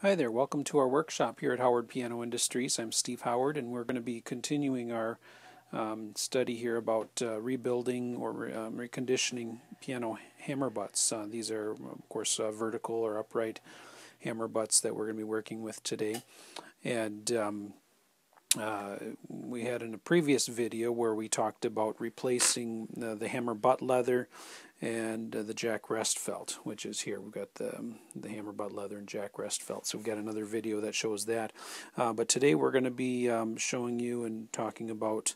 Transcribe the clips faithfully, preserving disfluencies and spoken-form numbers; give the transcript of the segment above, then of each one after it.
Hi there, welcome to our workshop here at Howard Piano Industries. I'm Steve Howard, and we're going to be continuing our um, study here about uh, rebuilding or re um, reconditioning piano hammer butts. Uh, these are, of course, uh, vertical or upright hammer butts that we're going to be working with today. And um, uh, we had in a previous video where we talked about replacing the, the hammer butt leather and uh, the jack rest felt, which is here. We've got the, um, the hammer butt leather and jack rest felt, so we've got another video that shows that. Uh, but today we're going to be um, showing you and talking about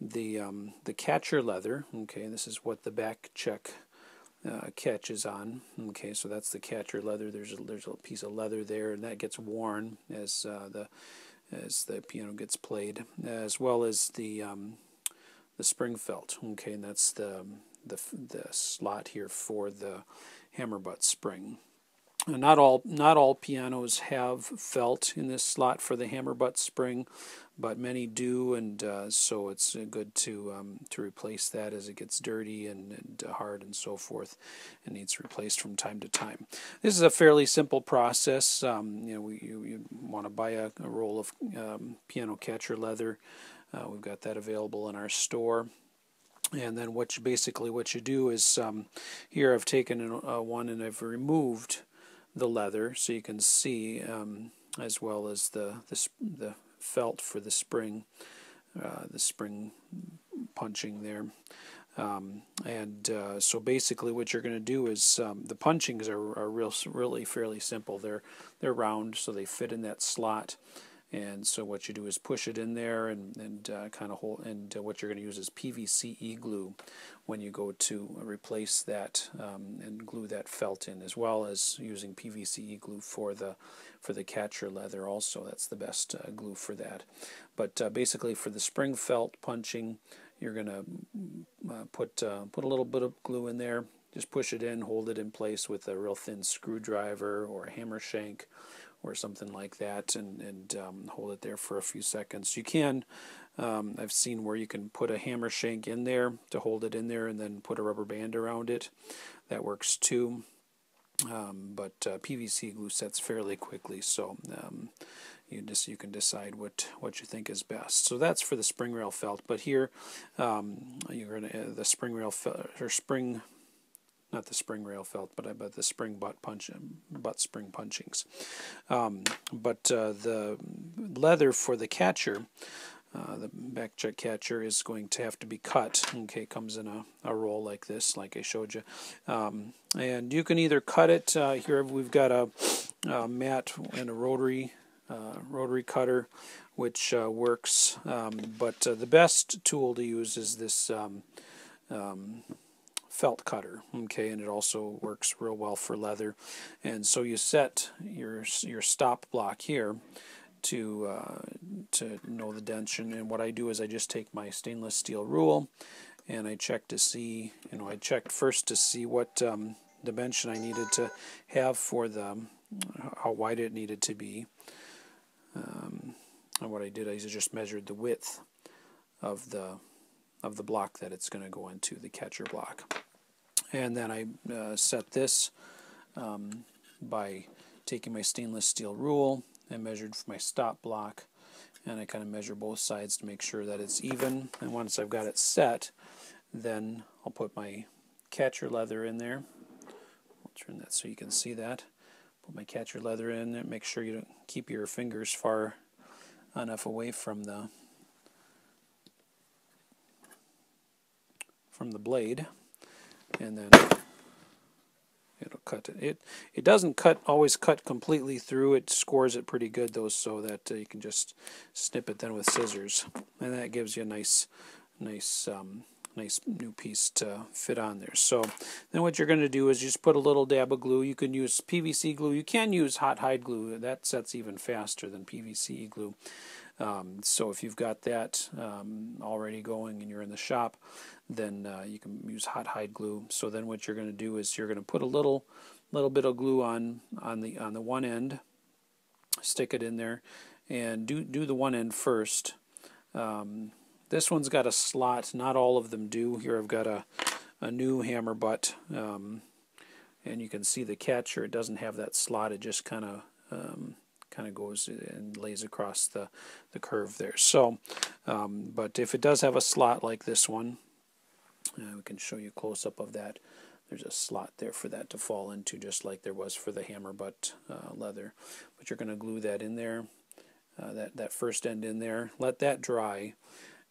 the, um, the catcher leather. Okay, this is what the back check uh, catches on. Okay, so that's the catcher leather. There's a, there's a piece of leather there, and that gets worn as, uh, the, as the piano gets played, as well as the, um, the spring felt. Okay, and that's the... The, the slot here for the hammer butt spring. Now, not all not all pianos have felt in this slot for the hammer butt spring, but many do, and uh, so it's good to um, to replace that as it gets dirty and, and hard and so forth, and needs replaced from time to time. This is a fairly simple process. Um, you know, we, you, you want to buy a, a roll of um, piano catcher leather. Uh, we've got that available in our store. And then what you, basically what you do is, um, here I've taken an, uh, one and I've removed the leather, so you can see, um, as well as the, the, the felt for the spring, uh, the spring punching there. Um, and uh, so basically what you're going to do is, um, the punchings are, are real, really fairly simple. They're, they're round, so they fit in that slot. And so what you do is push it in there, and and uh, kind of hold. And uh, what you're going to use is P V C E glue when you go to replace that, um, and glue that felt in, as well as using P V C E glue for the for the catcher leather. Also, that's the best uh, glue for that. But uh, basically, for the spring felt punching, you're going to uh, put uh, put a little bit of glue in there. Just push it in, hold it in place with a real thin screwdriver or a hammer shank or something like that, and, and um, hold it there for a few seconds. You can, um, I've seen where you can put a hammer shank in there to hold it in there, and then put a rubber band around it. That works too. Um, but uh, P V C glue sets fairly quickly, so um, you just you can decide what what you think is best. So that's for the spring rail felt. But here, um, you're gonna uh, the spring rail felt, or spring. Not the spring rail felt, but I bet the spring butt punch, butt spring punchings. Um, but uh, the leather for the catcher, uh, the back check catcher, is going to have to be cut. Okay, comes in a, a roll like this, like I showed you. Um, and you can either cut it. Uh, here we've got a, a mat and a rotary uh, rotary cutter, which uh, works. Um, but uh, the best tool to use is this. Um, um, felt cutter, okay, and it also works real well for leather. And so you set your your stop block here to uh, to know the dimension. And what I do is I just take my stainless steel rule, and I check to see, you know, I checked first to see what um, dimension I needed to have for the, how wide it needed to be. Um, and what I did is I just measured the width of the of the block that it's going to go into, the catcher block. And then I uh, set this um, by taking my stainless steel rule and measured for my stop block, and I kind of measure both sides to make sure that it's even. And once I've got it set, then I'll put my catcher leather in there. I'll turn that so you can see that. Put my catcher leather in there. Make sure you don't keep your fingers far enough away from the from the blade, and then it'll cut it. It it doesn't cut always cut completely through. It scores it pretty good though, so that uh, you can just snip it then with scissors, and that gives you a nice nice um, nice new piece to fit on there. So then what you're going to do is just put a little dab of glue. You can use P V C glue. You can use hot hide glue. That sets even faster than P V C glue. Um, so if you've got that um, already going and you're in the shop, then uh, you can use hot hide glue. So then what you're going to do is you're going to put a little little bit of glue on on the on the one end, stick it in there, and do do the one end first. Um, this one's got a slot. Not all of them do. Here I've got a a new hammer butt, um, and you can see the catcher. It doesn't have that slot. It just kind of um, kind of goes and lays across the, the curve there. So, um, but if it does have a slot like this one, uh, we can show you a close-up of that. There's a slot there for that to fall into, just like there was for the hammer butt uh, leather. But you're going to glue that in there, uh, that that first end in there. Let that dry,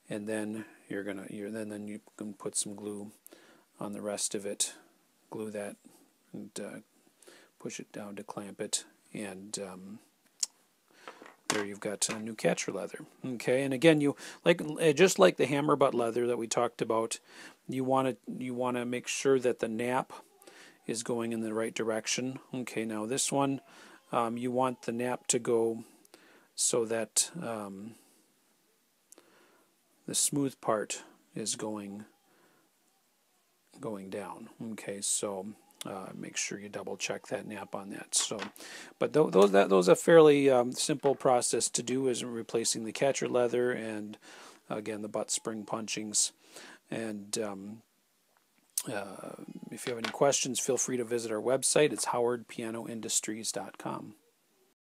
and then you're gonna you're then then you can put some glue on the rest of it. Glue that and uh, push it down to clamp it, and um, there you've got a new catcher leather. Okay, and again, you like just like the hammer butt leather that we talked about, you want to you want to make sure that the nap is going in the right direction. Okay, now this one, um, you want the nap to go so that um, the smooth part is going going down. Okay, so. Uh, make sure you double check that nap on that. So, but th those that those are fairly um, simple process to do, is replacing the catcher leather and again the butt spring punchings. And um, uh, if you have any questions, feel free to visit our website. It's howard piano industries dot com.